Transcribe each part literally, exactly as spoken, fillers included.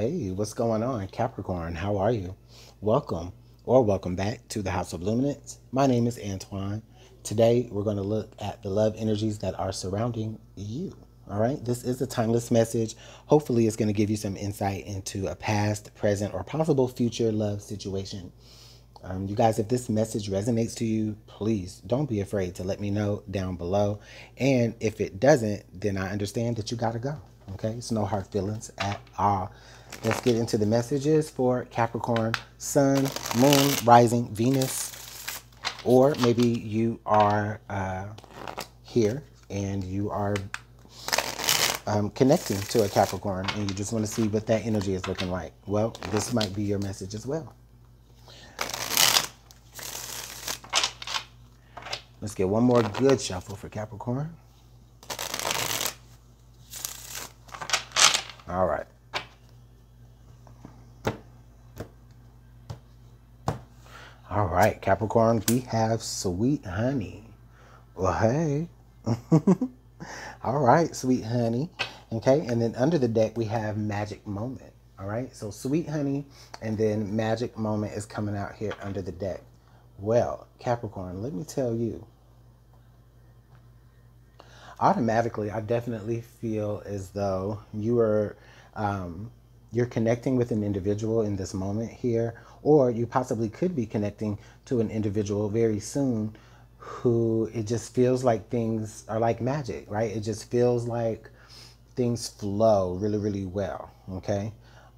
Hey, what's going on, Capricorn? How are you? Welcome or welcome back to the House of Luminance. My name is Antoine. Today, we're going to look at the love energies that are surrounding you. All right, this is a timeless message. Hopefully, it's going to give you some insight into a past, present, or possible future love situation. Um, you guys, if this message resonates to you, please don't be afraid to let me know down below. And if it doesn't, then I understand that you got to go. Okay, it's no hard feelings at all. Let's get into the messages for Capricorn, Sun, Moon, Rising, Venus. Or maybe you are uh, here and you are um, connecting to a Capricorn and you just want to see what that energy is looking like. Well, this might be your message as well. Let's get one more good shuffle for Capricorn. All right. All right, Capricorn, we have Sweet Honey. Well, hey. All right, Sweet Honey. Okay, and then under the deck, we have Magic Moment. All right, so Sweet Honey and then Magic Moment is coming out here under the deck. Well, Capricorn, let me tell you. Automatically, I definitely feel as though you are, um, you're connecting with an individual in this moment here, or you possibly could be connecting to an individual very soon who it just feels like things are like magic, right? It just feels like things flow really, really well, okay?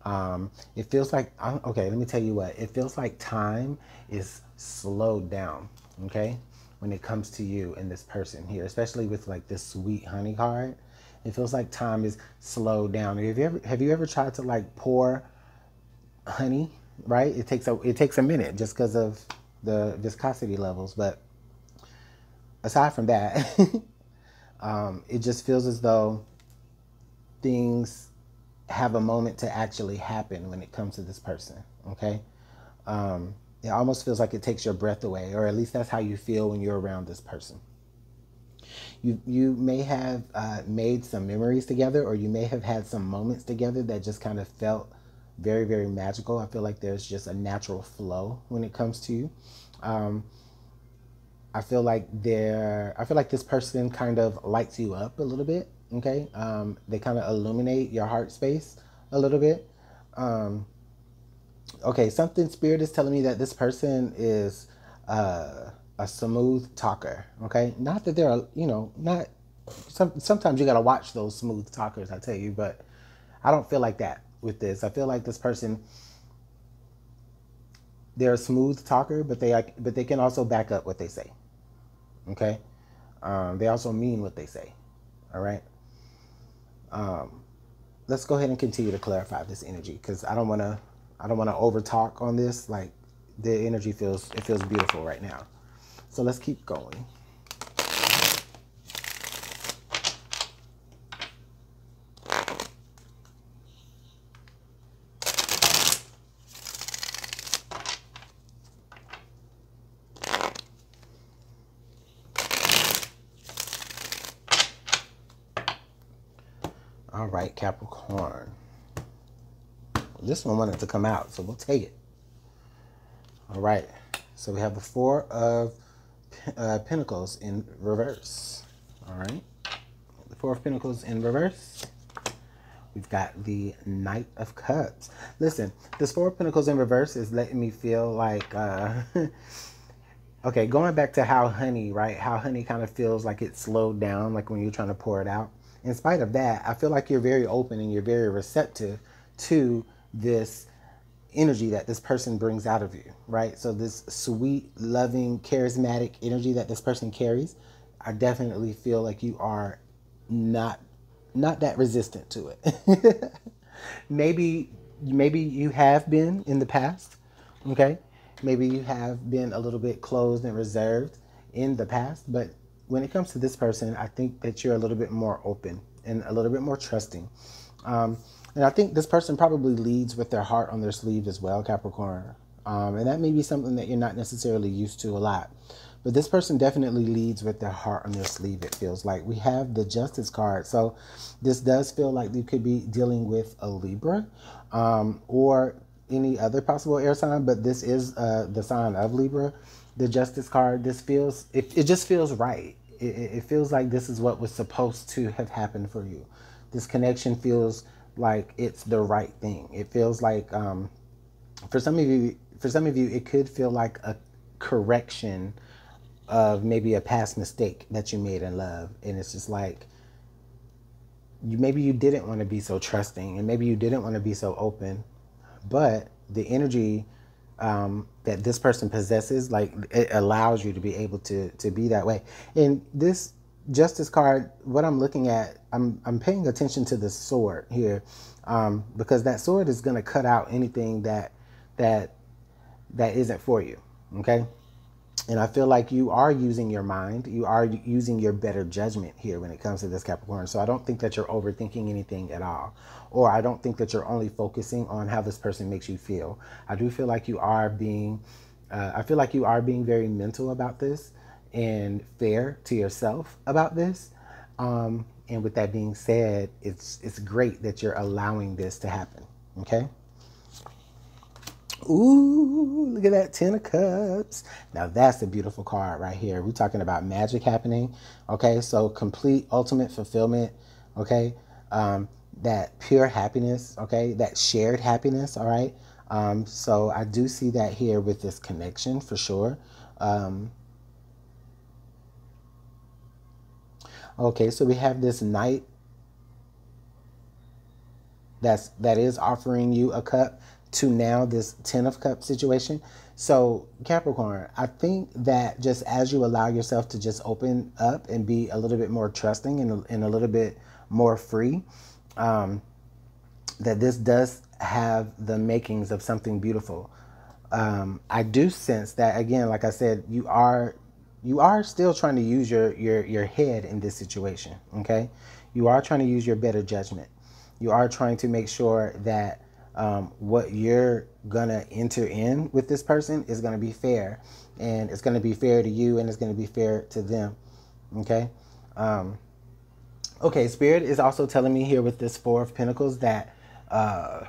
Um, it feels like, okay, let me tell you what, it feels like time is slowed down, okay? When it comes to you and this person here, especially with like this Sweet Honey card, it feels like time is slowed down. Have you ever, have you ever tried to like pour honey, right? It takes a, it takes a minute just because of the viscosity levels. But aside from that, um, it just feels as though things have a moment to actually happen when it comes to this person. Okay. Um, It almost feels like it takes your breath away, or at least that's how you feel when you're around this person. You, you may have uh, made some memories together, or you may have had some moments together that just kind of felt very, very magical. I feel like there's just a natural flow when it comes to you. Um, I feel like there, I feel like this person kind of lights you up a little bit. Okay. Um, they kind of illuminate your heart space a little bit. Um, Okay, something spirit is telling me that this person is uh, a smooth talker, okay? Not that they're, you know, not... Some, sometimes you got to watch those smooth talkers, I tell you, but I don't feel like that with this. I feel like this person, they're a smooth talker, but they, but they can also back up what they say, okay? Um, they also mean what they say, all right? Um, let's go ahead and continue to clarify this energy because I don't want to... I don't want to over talk on this. Like the energy feels, it feels beautiful right now. So let's keep going. All right, Capricorn. This one wanted to come out, so we'll take it. All right. So we have the Four of uh, Pentacles in reverse. All right. The Four of Pentacles in reverse. We've got the Knight of Cups. Listen, this Four of Pentacles in reverse is letting me feel like... Uh, okay, going back to how honey, right? How honey kind of feels like it's slowed down, like when you're trying to pour it out. In spite of that, I feel like you're very open and you're very receptive to... this energy that this person brings out of you, right? So this sweet, loving, charismatic energy that this person carries, I definitely feel like you are not not that resistant to it. maybe maybe you have been in the past, okay? Maybe you have been a little bit closed and reserved in the past, but when it comes to this person, I think that you're a little bit more open and a little bit more trusting. Um, And I think this person probably leads with their heart on their sleeve as well, Capricorn. Um, and that may be something that you're not necessarily used to a lot. But this person definitely leads with their heart on their sleeve, it feels like. We have the Justice card. So this does feel like you could be dealing with a Libra um, or any other possible air sign, but this is uh, the sign of Libra. The Justice card, this feels, it, it just feels right. It, it feels like this is what was supposed to have happened for you. This connection feels like it's the right thing. It feels like, um, for some of you, for some of you, it could feel like a correction of maybe a past mistake that you made in love. And it's just like, you, maybe you didn't want to be so trusting, and maybe you didn't want to be so open, but the energy um, that this person possesses, like, it allows you to be able to, to be that way. And this Justice card, what I'm looking at, I'm, I'm paying attention to the sword here, um, because that sword is going to cut out anything that, that, that isn't for you. Okay. And I feel like you are using your mind. You are using your better judgment here when it comes to this Capricorn. So I don't think that you're overthinking anything at all. Or I don't think that you're only focusing on how this person makes you feel. I do feel like you are being, uh, I feel like you are being very mental about this and fair to yourself about this. Um, and with that being said, it's, it's great that you're allowing this to happen. Okay. Ooh, look at that Ten of Cups. Now that's a beautiful card right here. We're talking about magic happening. Okay, so complete, ultimate fulfillment. Okay, um, that pure happiness. Okay, that shared happiness. All right. Um, so I do see that here with this connection for sure. Um, okay, so we have this Knight. That's that is offering you a cup. To now this Ten of Cups situation. So Capricorn, I think that just as you allow yourself to just open up and be a little bit more trusting and, and a little bit more free, um, that this does have the makings of something beautiful. Um, I do sense that, again, like I said, you are you are still trying to use your, your, your head in this situation, okay? You are trying to use your better judgment. You are trying to make sure that Um, what you're gonna enter in with this person is gonna be fair, and it's gonna be fair to you, and it's gonna be fair to them. Okay. Um, okay. Spirit is also telling me here with this Four of Pentacles that uh,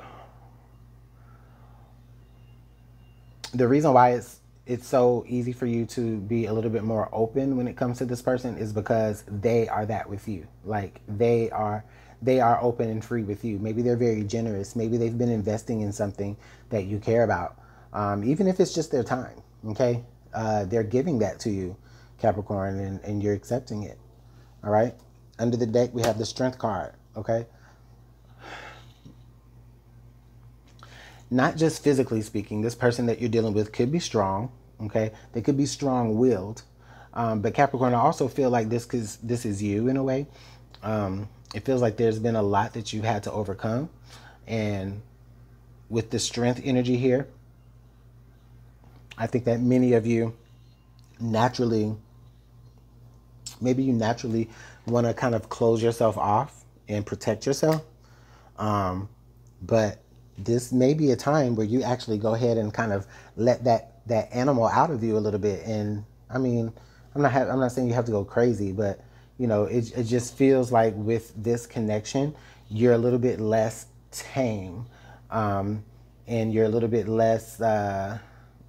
the reason why it's it's so easy for you to be a little bit more open when it comes to this person is because they are that with you. Like they are. They are open and free with you. Maybe they're very generous. Maybe they've been investing in something that you care about. Um, even if it's just their time, okay? Uh, they're giving that to you, Capricorn, and, and you're accepting it, all right? Under the deck, we have the Strength card, okay? Not just physically speaking, this person that you're dealing with could be strong, okay? They could be strong-willed, um, but Capricorn, I also feel like this, 'cause this is you in a way. Um, It feels like there's been a lot that you've had to overcome. And with the Strength energy here, I think that many of you naturally, maybe you naturally want to kind of close yourself off and protect yourself. Um, but this may be a time where you actually go ahead and kind of let that, that animal out of you a little bit. And I mean, I'm not, I'm not saying you have to go crazy, but you know, it, it just feels like with this connection, you're a little bit less tame, um, and you're a little bit less, uh,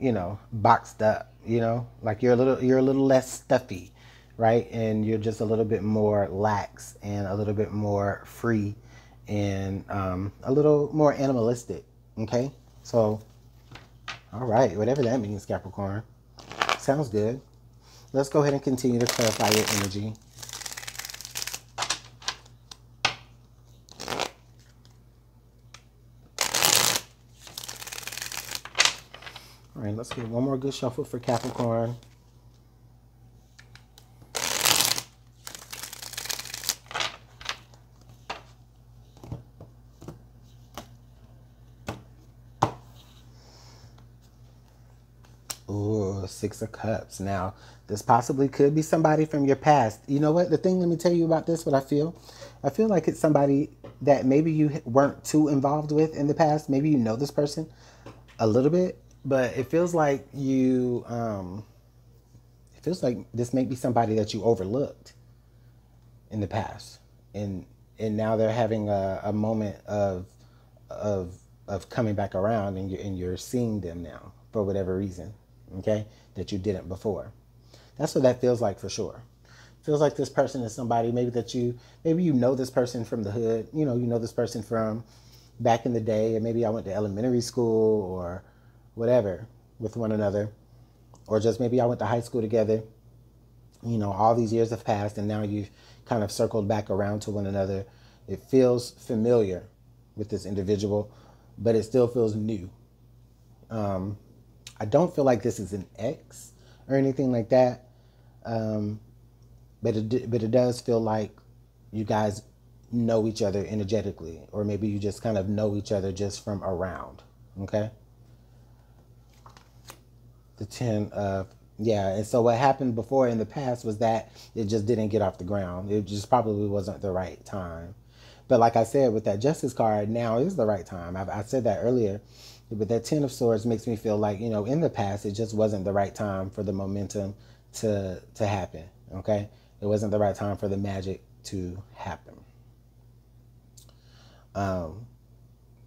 you know, boxed up, you know, like you're a little, you're a little less stuffy, right? And you're just a little bit more lax and a little bit more free and um, a little more animalistic, okay? So, all right, whatever that means, Capricorn. Sounds good. Let's go ahead and continue to clarify your energy. All right, let's get one more good shuffle for Capricorn. Ooh, Six of Cups. Now, this possibly could be somebody from your past. You know what? The thing, let me tell you about this, what I feel. I feel like it's somebody that maybe you weren't too involved with in the past. Maybe you know this person a little bit. But it feels like you, um, it feels like this may be somebody that you overlooked in the past, and and now they're having a, a moment of of of coming back around, and you're and you're seeing them now for whatever reason, okay, that you didn't before. That's what that feels like for sure. Feels like this person is somebody maybe that you, maybe you know this person from the hood, you know, you know this person from back in the day, and maybe I went to elementary school or whatever with one another, or just maybe I went to high school together. You know, all these years have passed and now you've kind of circled back around to one another. It feels familiar with this individual, but it still feels new. Um, I don't feel like this is an ex or anything like that. Um, But it, but it does feel like you guys know each other energetically, or maybe you just kind of know each other just from around, okay? The ten of, yeah, and so what happened before in the past was that it just didn't get off the ground. It just probably wasn't the right time. But like I said, with that Justice card, now is the right time. I've, I said that earlier, but that ten of Swords makes me feel like, you know, in the past, it just wasn't the right time for the momentum to, to happen, okay? It wasn't the right time for the magic to happen. Um,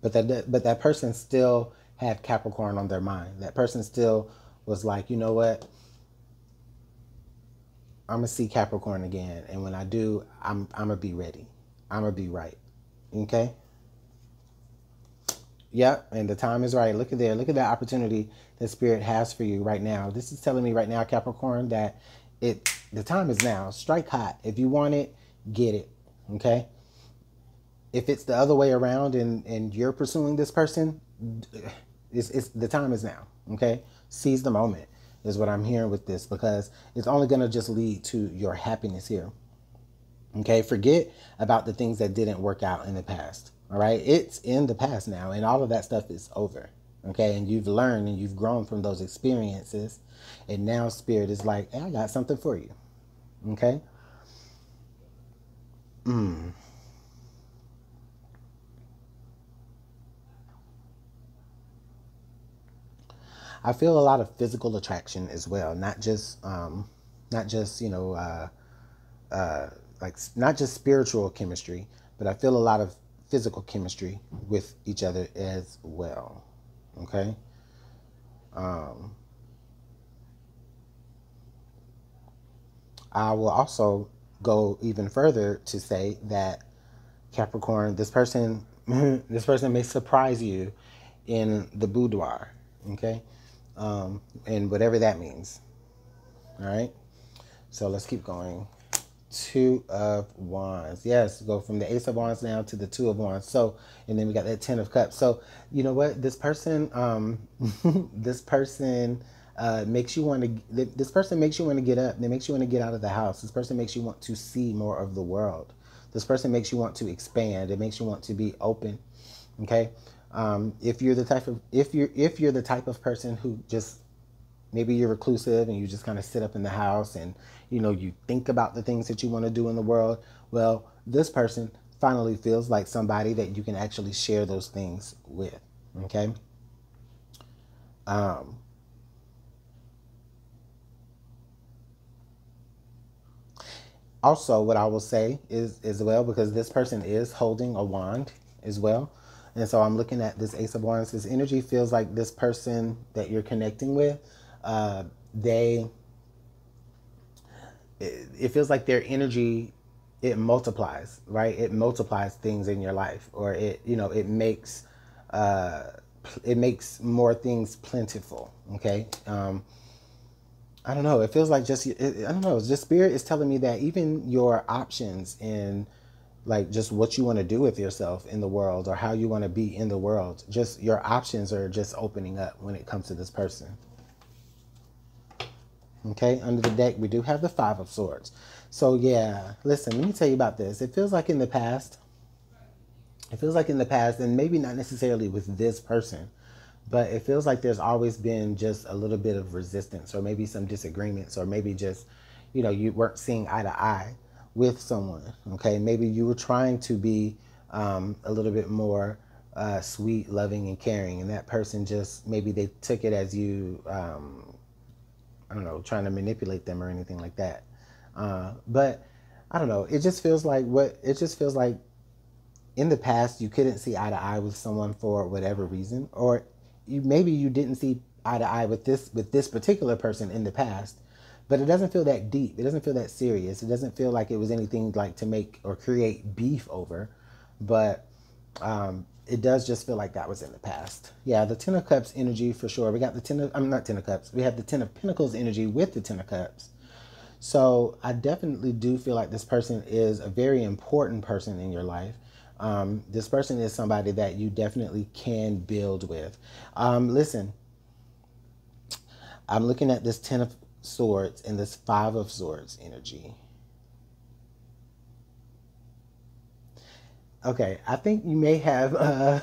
but that but that person still had Capricorn on their mind. That person still was like, you know what? I'm gonna see Capricorn again, and when I do, I'm I'm gonna be ready. I'm gonna be right. Okay. Yep, and the time is right. Look at there. Look at that opportunity that Spirit has for you right now. This is telling me right now, Capricorn, that it. The time is now. Strike hot. If you want it, get it. Okay? If it's the other way around and, and you're pursuing this person, it's, it's, the time is now. Okay? Seize the moment is what I'm hearing with this, because it's only going to just lead to your happiness here. Okay? Forget about the things that didn't work out in the past. All right? It's in the past now, and all of that stuff is over. Okay? And you've learned and you've grown from those experiences. And now Spirit is like, hey, I got something for you. Okay? Mm. I feel a lot of physical attraction as well. Not just, um, not just, you know, uh, uh, like not just spiritual chemistry, but I feel a lot of physical chemistry with each other as well. Okay? Um... I will also go even further to say that Capricorn, this person, this person may surprise you in the boudoir, okay? Um, and whatever that means, all right? So let's keep going. Two of Wands. Yes, go from the Ace of Wands now to the Two of Wands. So, and then we got that Ten of Cups. So, you know what? This person, um, this person... Uh, makes you want to, this person makes you want to get up. They makes you want to get out of the house. This person makes you want to see more of the world. This person makes you want to expand. It makes you want to be open. Okay. Um, if you're the type of, if you're, if you're the type of person who just, maybe you're reclusive and you just kind of sit up in the house and, you know, you think about the things that you want to do in the world. Well, this person finally feels like somebody that you can actually share those things with. Okay. Um, Also, what I will say is as well, because this person is holding a wand as well. And so I'm looking at this Ace of Wands. This energy feels like this person that you're connecting with, uh, they, it, it feels like their energy, it multiplies, right? It multiplies things in your life, or it, you know, it makes, uh, it makes more things plentiful. Okay. Um, I don't know. It feels like just, it, I don't know. Just Spirit is telling me that even your options in like just what you want to do with yourself in the world, or how you want to be in the world, just your options are just opening up when it comes to this person. Okay. Under the deck, we do have the Five of Swords. So yeah, listen, let me tell you about this. It feels like in the past, it feels like in the past, and maybe not necessarily with this person, but it feels like there's always been just a little bit of resistance, or maybe some disagreements, or maybe just, you know, you weren't seeing eye to eye with someone, okay? Maybe you were trying to be um, a little bit more uh, sweet, loving, and caring, and that person just, maybe they took it as you, um, I don't know, trying to manipulate them or anything like that. Uh, but I don't know. It just feels like what it just feels like in the past, you couldn't see eye to eye with someone for whatever reason, or you, maybe you didn't see eye to eye with this, with this particular person in the past, but it doesn't feel that deep. It doesn't feel that serious. It doesn't feel like it was anything like to make or create beef over, but, um, it does just feel like that was in the past. Yeah, the Ten of Cups energy for sure. We got the Ten of, I'm not Ten of Cups. We have the Ten of Pentacles energy with the Ten of Cups. So I definitely do feel like this person is a very important person in your life. Um, this person is somebody that you definitely can build with. Um, listen, I'm looking at this Ten of Swords and this Five of Swords energy. Okay, I think you may have, uh,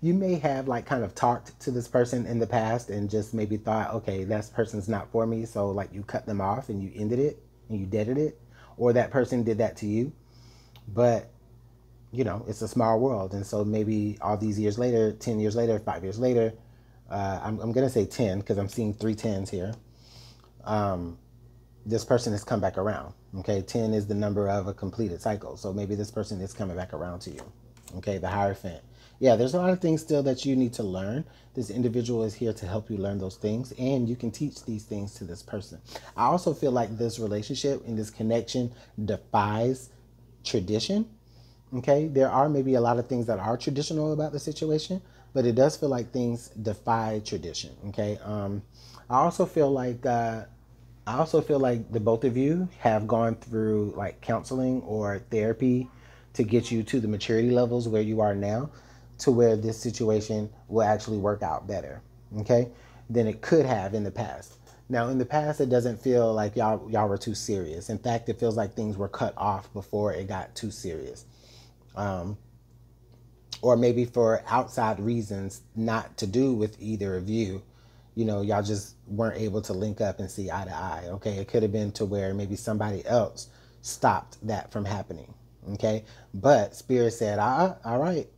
you may have like kind of talked to this person in the past and just maybe thought, okay, that person's not for me. So like you cut them off and you ended it and you deaded it, or that person did that to you. But you know, it's a small world. And so maybe all these years later, ten years later, five years later, uh, I'm, I'm going to say ten because I'm seeing three tens here. Um, this person has come back around. Okay. ten is the number of a completed cycle. So maybe this person is coming back around to you. Okay. The Hierophant. Yeah. There's a lot of things still that you need to learn. This individual is here to help you learn those things, and you can teach these things to this person. I also feel like this relationship and this connection defies tradition. Okay, there are maybe a lot of things that are traditional about the situation, but it does feel like things defy tradition. Okay, um, I also feel like uh, I also feel like the both of you have gone through like counseling or therapy to get you to the maturity levels where you are now, to where this situation will actually work out better. Okay, than it could have in the past. Now, in the past, it doesn't feel like y'all y'all were too serious. In fact, it feels like things were cut off before it got too serious. Um, or maybe for outside reasons not to do with either of you, you know, y'all just weren't able to link up and see eye to eye. Okay. It could have been to where maybe somebody else stopped that from happening. Okay. But Spirit said, ah, all right,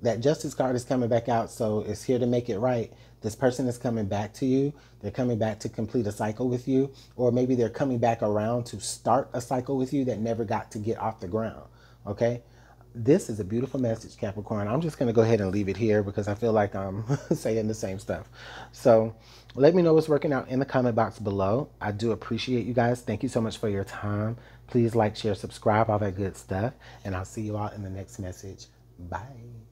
that Justice card is coming back out. So it's here to make it right. This person is coming back to you. They're coming back to complete a cycle with you, or maybe they're coming back around to start a cycle with you that never got to get off the ground. Okay. This is a beautiful message, Capricorn. I'm just going to go ahead and leave it here because I feel like I'm saying the same stuff. So let me know what's working out in the comment box below. I do appreciate you guys. Thank you so much for your time. Please like, share, subscribe, all that good stuff. And I'll see you all in the next message. Bye.